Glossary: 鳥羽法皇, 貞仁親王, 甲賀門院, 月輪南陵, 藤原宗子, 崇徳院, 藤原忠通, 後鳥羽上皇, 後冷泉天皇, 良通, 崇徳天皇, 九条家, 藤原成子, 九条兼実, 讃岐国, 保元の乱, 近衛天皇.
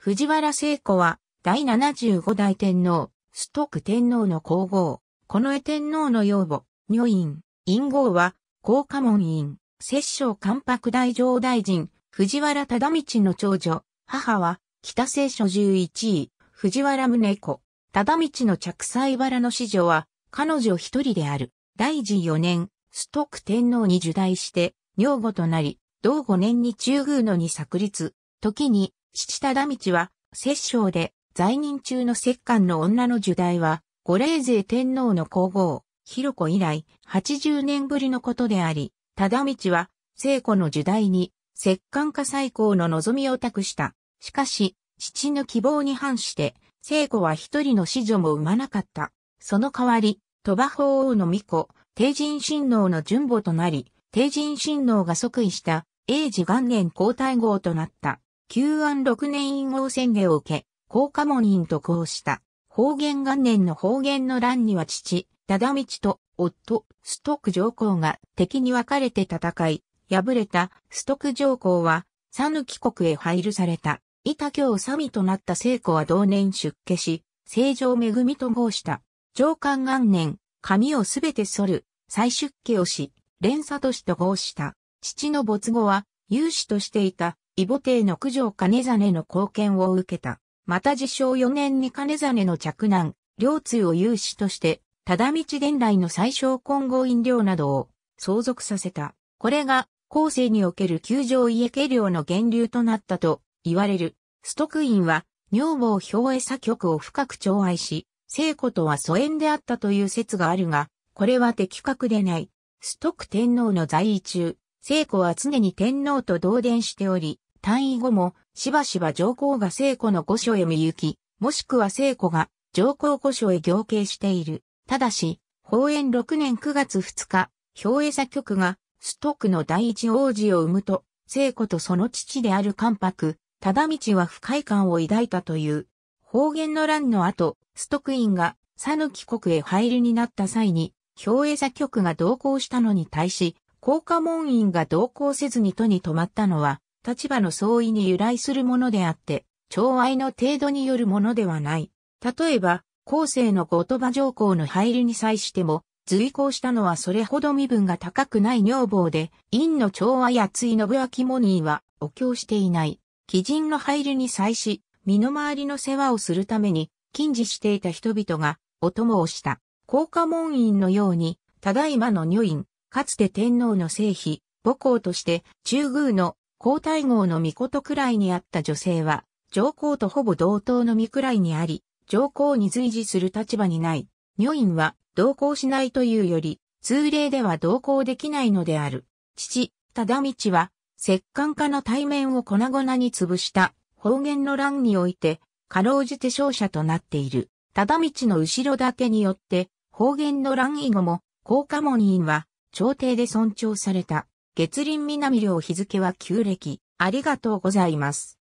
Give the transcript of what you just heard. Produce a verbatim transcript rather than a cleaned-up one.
藤原成子は、第ななじゅうご代天皇、崇徳天皇の皇后、近衛天皇の養母、女院、院号は、甲賀門院、摂政関白太政大臣、藤原忠通の長女、母は、北西所じゅういちい、藤原宗子。忠通の着彩原の子女は、彼女一人である。大治よねん、崇徳天皇に入内して、女御となり、同ごねんに中宮のに作立。時に、父忠通は、摂政で、在任中の摂関の女の入内は、後冷泉天皇の皇后、弘子以来、はちじゅうねんぶりのことであり、忠通は、成子の入内に、摂関家再興の望みを託した。しかし、父の希望に反して、成子は一人の子女も産まなかった。その代わり、鳥羽法皇の巫女、貞仁親王の順母となり、貞仁親王が即位した、永治元年皇太后となった。久安ろくねん院号宣下を受け、甲賀門院と呼した。保元元年の保元の乱には父、忠通と夫、崇徳上皇が敵に分かれて戦い、敗れた崇徳上皇は、讃岐国へ配流された。伊他卿参となった成子は同年出家し、成城恵と号した。貞観元年、髪をすべて剃る、再出家をし、連里氏と号した。父の没後は、有志としていた、異母弟の九条兼実の貢献を受けた。また治承よねんに兼実の嫡男、良通を有志として、忠通伝来の宰相金剛院領などを相続させた。これが、後世における九条家家領の源流となったと言われる。崇徳院は、女房兵衛左極を深く寵愛し、成子とは疎遠であったという説があるが、これは的確でない。崇徳天皇の在位中、成子は常に天皇と同殿しており、退位後も、しばしば上皇が成子の御所へ見行き、もしくは成子が上皇御所へ行詣している。ただし、宝永ろくねんくがつふつか、兵衛左極が、崇徳の第一皇子を産むと、成子とその父である関白、忠通は不快感を抱いたという。保元の乱の後、崇徳院が讃岐国へ配流になった際に、兵衛左極が同行したのに対し、甲賀門院が同行せずに都に泊まったのは、立場の相違に由来するものであって、寵愛の程度によるものではない。例えば、後世の後鳥羽上皇の配流に際しても、随行したのはそれほど身分が高くない女房で、院の寵愛厚井信明門院は、お供していない。貴人の配流に際し、身の回りの世話をするために、禁止していた人々が、お供をした。甲賀門院のように、ただいまの女院、かつて天皇の正妃、母皇として、中宮の皇太后の御事くらいにあった女性は、上皇とほぼ同等の身くらいにあり、上皇に随侍する立場にない。女院は、同行しないというより、通例では同行できないのである。父、忠通は、摂関家の体面を粉々に潰した、保元の乱において、かろうじて勝者となっている。忠通の後ろ盾によって、保元の乱以後も、甲賀門院は、朝廷で尊重された。月輪南陵日付は旧暦。ありがとうございます。